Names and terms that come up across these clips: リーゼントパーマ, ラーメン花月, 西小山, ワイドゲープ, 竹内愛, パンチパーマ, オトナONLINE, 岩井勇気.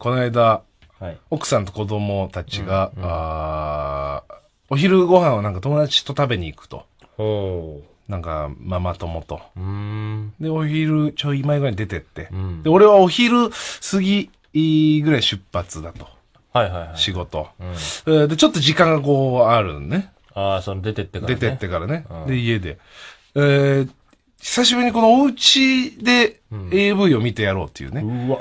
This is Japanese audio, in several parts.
この間、はい、奥さんと子供たちが、うんうん、お昼ご飯をなんか友達と食べに行くと。ほう。なんかママ友と。で、お昼ちょい前ぐらいに出てって。うん、で、俺はお昼過ぎぐらい出発だと。はいはいはい。仕事。うん、で、ちょっと時間がこうあるね。ああ、その出てってからね。出てってからね。うん、で、家で。久しぶりにこのお家で AV を見てやろうっていうね。うわ。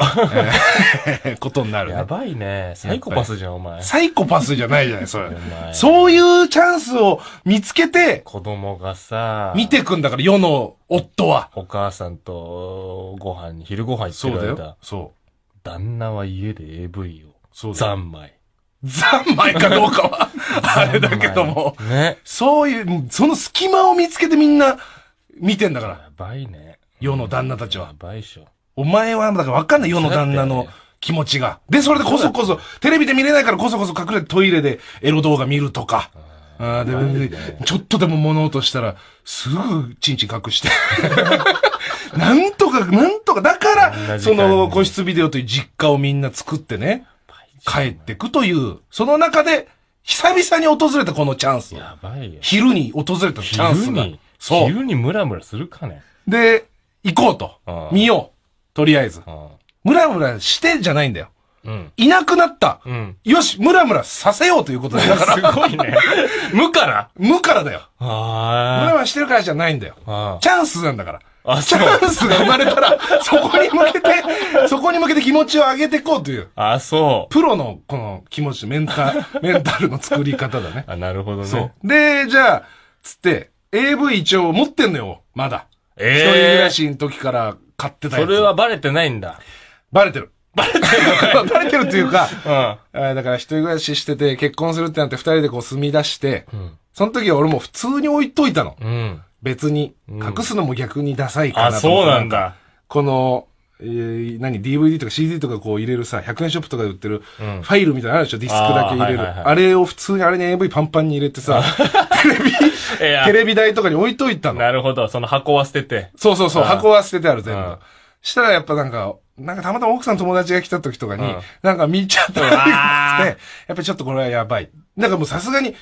ことになる、ね。やばいね。サイコパスじゃん、お前。サイコパスじゃないじゃない、それ。そういうチャンスを見つけて、子供がさ、見てくんだから、世の夫は。お母さんとご飯に、昼ご飯行ってる間。そう。旦那は家で AV を。そうだ。三昧。三昧かどうかは、あれだけども。ね。そういう、その隙間を見つけてみんな、見てんだから。やばいね。世の旦那たちは。やばいっしょ。お前は、だからわかんない、世の旦那の気持ちが。で、それでこそこそ、テレビで見れないからこそこそ隠れてトイレでエロ動画見るとか。ああ、でも、ちょっとでも物音したら、すぐチンチン隠して。なんとか、なんとか。だから、その個室ビデオという実家をみんな作ってね、帰ってくという、その中で、久々に訪れたこのチャンス。やばいよ。昼に訪れたチャンスが。そう。昼にムラムラするかね。で、行こうと。見よう。とりあえず。ムラムラしてじゃないんだよ。うん。いなくなった。うん。よし、ムラムラさせようということだから。すごいね。無から無からだよ。ムラムラしてるからじゃないんだよ。チャンスなんだから。あ、チャンスが生まれたら、そこに向けて、そこに向けて気持ちを上げていこうという。あ、そう。プロの、この気持ち、メンタルの作り方だね。あ、なるほどね。そう。で、じゃあ、つって、AV 一応持ってんのよ、まだ。一人暮らしの時から買ってたやつ。それはバレてないんだ。バレてる。バレてるバレてるっていうか、うん、だから一人暮らししてて結婚するってなって二人でこう住み出して、うん、その時は俺も普通に置いといたの。うん、別に。隠すのも逆にダサいかなと思って、うん。あ、そうなんだ。この、DVD とか CD とかこう入れるさ、100円ショップとかで売ってる、ファイルみたいなのあるでしょ、ディスクだけ入れる。あれを普通に、あれに AV パンパンに入れてさ、テレビ台とかに置いといたの。なるほど、その箱は捨てて。そうそうそう、箱は捨ててある全部。したらやっぱなんかたまたま奥さん友達が来た時とかに、なんか見ちゃったらって、やっぱちょっとこれはやばい。なんかもうさすがに、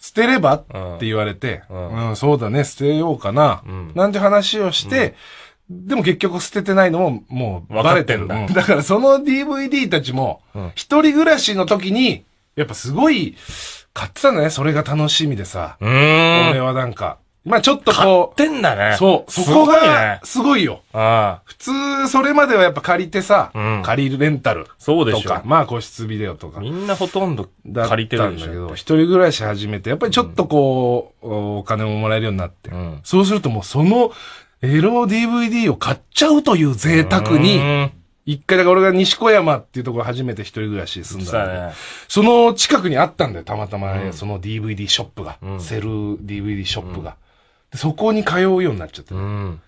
捨てればって言われて、うん、そうだね、捨てようかな、なんて話をして、でも結局捨ててないのも、もうバレてる。だからその DVD たちも、一人暮らしの時に、やっぱすごい、買ってたんだね。それが楽しみでさ。俺はなんか、まあちょっとこう。買ってんだね。そう。そこが、すごいよ。普通、それまではやっぱ借りてさ、借りるレンタル。そうでしょ。とか、まあ個室ビデオとか。みんなほとんど借りてるんだけど、一人暮らし始めて、やっぱりちょっとこう、お金ももらえるようになって。そうするともうその、エロ DVD を買っちゃうという贅沢に、一回だから俺が西小山っていうところ初めて一人暮らし住んだんだけど、その近くにあったんだよ、たまたまその DVD ショップが、セル DVD ショップが。そこに通うようになっちゃって、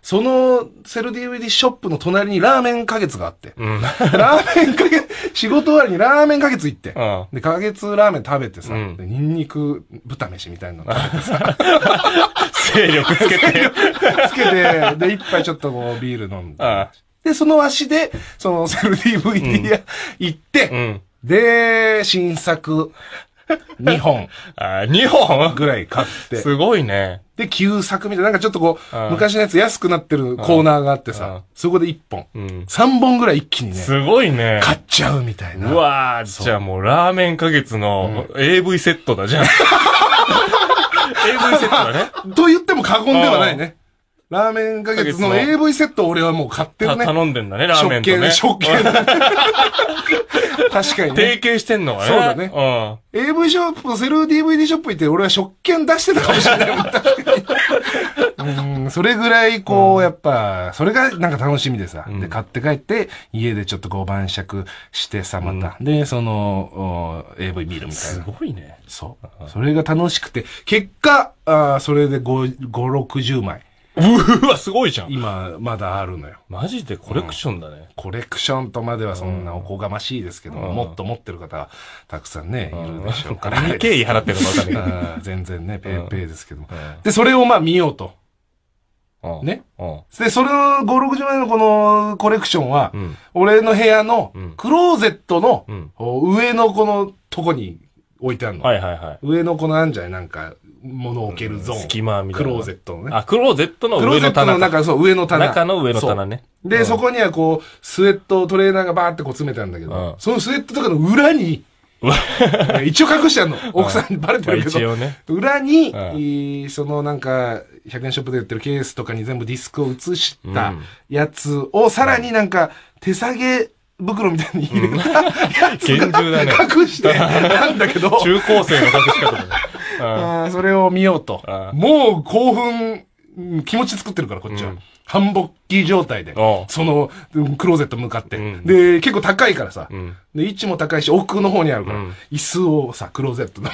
そのセル DVD ショップの隣にラーメン花月があって、ラーメン花月、仕事終わりにラーメン花月行って、で、花月ラーメン食べてさ、ニンニク豚飯みたいなの食べてさ、勢力つけて。で、一杯ちょっとこうビール飲んで。で、その足で、そのセル DVD 屋行って、で、新作2本。2本ぐらい買って。すごいね。で、旧作みたいな、なんかちょっとこう、昔のやつ安くなってるコーナーがあってさ、そこで1本。3本ぐらい一気にね。すごいね。買っちゃうみたいな。うわー、じゃあもうラーメン花月の AV セットだじゃん。AV セットだね。と言っても過言ではないね。ラーメン花月の AV セットを俺はもう買ってるね。頼んでんだね、ラーメンとね。食券、食券。確かにね。提携してんのはね。そうだね。AV ショップ、セル DVD ショップ行って俺は食券出してたかもしれないもん。確かに。それぐらいこう、やっぱ、それがなんか楽しみでさ。で、買って帰って、家でちょっとこう晩酌してさ、また。で、その、AV 見るみたいな。すごいね。そう。それが楽しくて、結果、それで5、60枚。うわ、すごいじゃん。今、まだあるのよ。マジでコレクションだね。コレクションとまではそんなおこがましいですけども、もっと持ってる方、たくさんね、いるでしょうから。何経費払ってるのかわかんない。全然ね、ペイペイですけども。で、それをまあ見ようと。ね。で、それの5、60枚のこのコレクションは、俺の部屋のクローゼットの上のこのとこに置いてあるの。はいはいはい。上のこのあんじゃないなんか、物を置けるゾーン。隙間みたいな。クローゼットのね。あ、クローゼットの上の棚。中、そう、上の棚。中の上の棚ね。で、そこにはこう、スウェット、トレーナーがバーってこう詰めてあるんだけど、そのスウェットとかの裏に、一応隠してあるの。奥さんにバレてるけど。一応ね。裏に、そのなんか、100円ショップで売ってるケースとかに全部ディスクを移したやつを、さらになんか、手提げ袋みたいに入れたやつを隠してなんだけど。中高生の隠し方だね。それを見ようと。もう興奮、気持ち作ってるから、こっちは。ハンボッキー状態で、その、クローゼット向かって。で、結構高いからさ。で、位置も高いし、奥の方にあるから。椅子をさ、クローゼットの。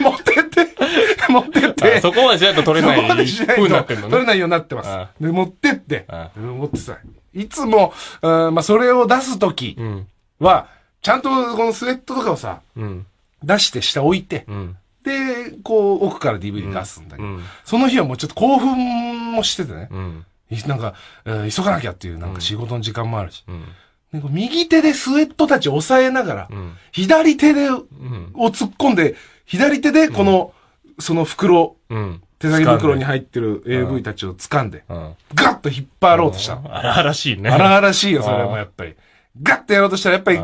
持ってって。そこまでしないと取れない風になってるのね。取れないようになってます。で、持ってって。持ってさ。いつも、ま、それを出すときは、ちゃんとこのスウェットとかをさ、出して下置いて、で、こう、奥から DVD 出すんだけど、その日はもうちょっと興奮もしててね、なんか、急がなきゃっていう、なんか仕事の時間もあるし、右手でスウェットたち押さえながら、左手で、を突っ込んで、左手でこの、その袋、手提げ袋に入ってる AV たちを掴んで、ガッと引っ張ろうとしたの。荒々しいね。荒々しいよ、それもやっぱり。ガッとやろうとしたら、やっぱり、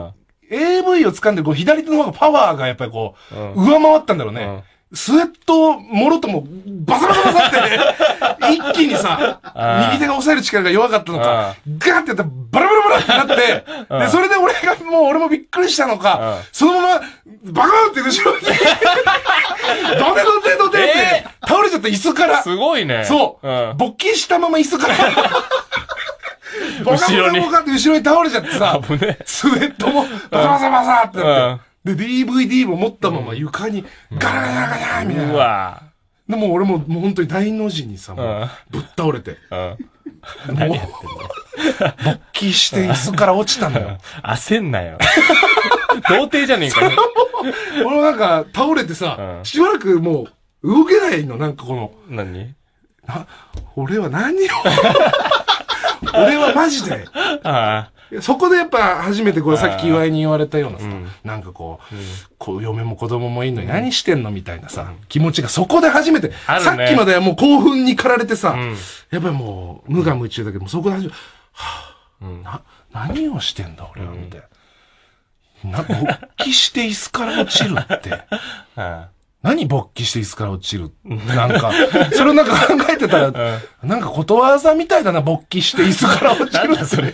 AV を掴んでる、左手の方がパワーがやっぱりこう、上回ったんだろうね。スウェットをもろともバサバサバサって、一気にさ、右手が抑える力が弱かったのか、ガーってやったらバラバラバラってなって、で、それで俺がもう俺もびっくりしたのか、そのまま、バカーンって後ろに、どてどてどてって、倒れちゃった椅子から。すごいね。そう。勃起したまま椅子から。ボカボカって後ろに倒れちゃってさ、スウェットもバサバサバサってなって、で、DVD も持ったまま床にガラガラガラみたいな。でも俺ももう本当に大の字にさ、ぶっ倒れて。何やってんの？勃起して椅子から落ちたんだよ。焦んなよ。童貞じゃねえかよ。俺もなんか倒れてさ、しばらくもう動けないの、なんかこの。何？俺は何を。俺はマジで。そこでやっぱ初めてこれさっき岩井に言われたようなさ、なんかこう、嫁も子供もいんのに何してんのみたいなさ、気持ちがそこで初めて、さっきまではもう興奮に駆られてさ、やっぱりもう無我夢中だけど、そこで初めて、はぁ、何をしてんだ俺は、みたいな。勃起して椅子から落ちるって。何勃起して椅子から落ちるなんか、それをなんか考えてたら、なんかことわざみたいだな、勃起して椅子から落ちる。なんだそれ。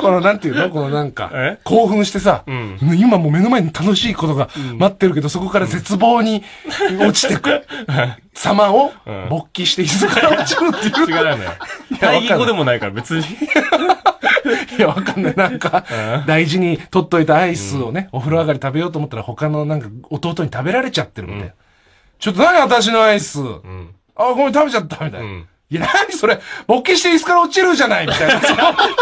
このなんていうのこのなんか、興奮してさ、今もう目の前に楽しいことが待ってるけど、そこから絶望に落ちてく様を、勃起して椅子から落ちるっていう。違うね。対義語でもないから別に。いや、わかんない。なんか、大事に取っといたアイスをね、お風呂上がり食べようと思ったら他のなんか弟に食べられちゃってるみたいな。ちょっと何私のアイス。あ、ごめん食べちゃったみたいな。いや、何それ、勃起して椅子から落ちるじゃないみたいな。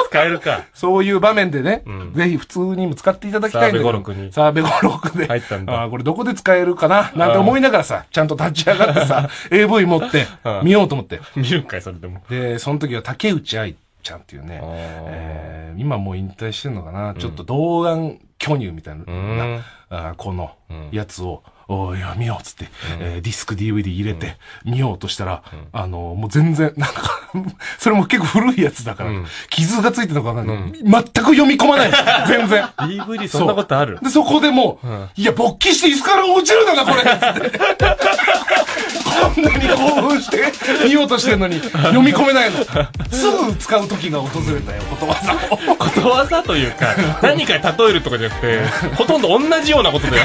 使えるか。そういう場面でね、ぜひ普通にも使っていただきたいんだけど。サーベゴロクで。入ったんだ。これどこで使えるかななんて思いながらさ、ちゃんと立ち上がってさ、AV 持って、見ようと思って。見るかい、それでも。で、その時は竹内愛ちゃんっていうね、今もう引退してんのかな、ちょっと童顔巨乳みたいなこのやつを見ようっつって、ディスク DVD 入れて見ようとしたら、もう全然なんかそれも結構古いやつだから傷がついてるのか分かんない全く読み込まない全然 DVD そんなことあるでそこでもういや勃起して椅子から落ちるんだなこれっつってこんなに興奮して見ようとしてるのに読み込めないのすぐ使う時が訪れたよことわざをことわざというか何か例えるとかじゃなくてほとんど同じようなことだよ